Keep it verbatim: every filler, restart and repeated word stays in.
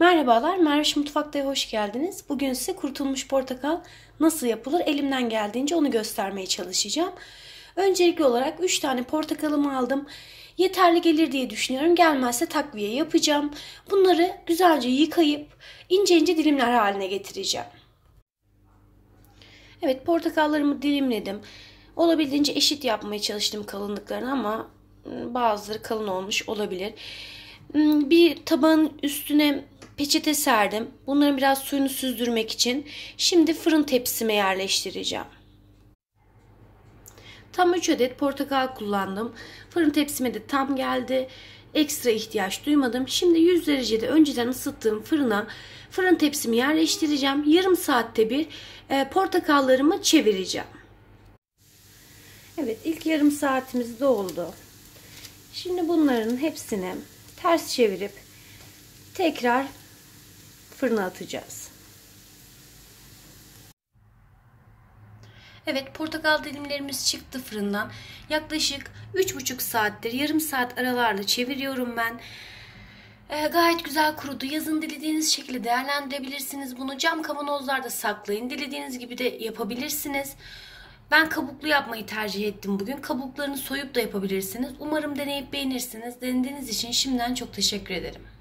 Merhabalar, Merviş Mutfakta'ya hoş geldiniz. Bugün size kurutulmuş portakal nasıl yapılır elimden geldiğince onu göstermeye çalışacağım. Öncelikli olarak üç tane portakalımı aldım. Yeterli gelir diye düşünüyorum. Gelmezse takviye yapacağım. Bunları güzelce yıkayıp ince ince dilimler haline getireceğim. Evet, portakallarımı dilimledim. Olabildiğince eşit yapmaya çalıştım kalınlıklarını ama bazıları kalın olmuş olabilir. Bir tabağın üstüne peçete serdim. Bunların biraz suyunu süzdürmek için. Şimdi fırın tepsime yerleştireceğim. Tam üç adet portakal kullandım. Fırın tepsime de tam geldi. Ekstra ihtiyaç duymadım. Şimdi yüz derecede önceden ısıttığım fırına fırın tepsimi yerleştireceğim. Yarım saatte bir portakallarımı çevireceğim. Evet, ilk yarım saatimiz doldu. Şimdi bunların hepsini ters çevirip tekrar fırına atacağız. Evet, portakal dilimlerimiz çıktı fırından. Yaklaşık üç buçuk saattir yarım saat aralarla çeviriyorum ben. Ee, gayet güzel kurudu. Yazın dilediğiniz şekilde değerlendirebilirsiniz. Bunu cam kavanozlarda saklayın. Dilediğiniz gibi de yapabilirsiniz. Ben kabuklu yapmayı tercih ettim bugün. Kabuklarını soyup da yapabilirsiniz. Umarım deneyip beğenirsiniz. Denediğiniz için şimdiden çok teşekkür ederim.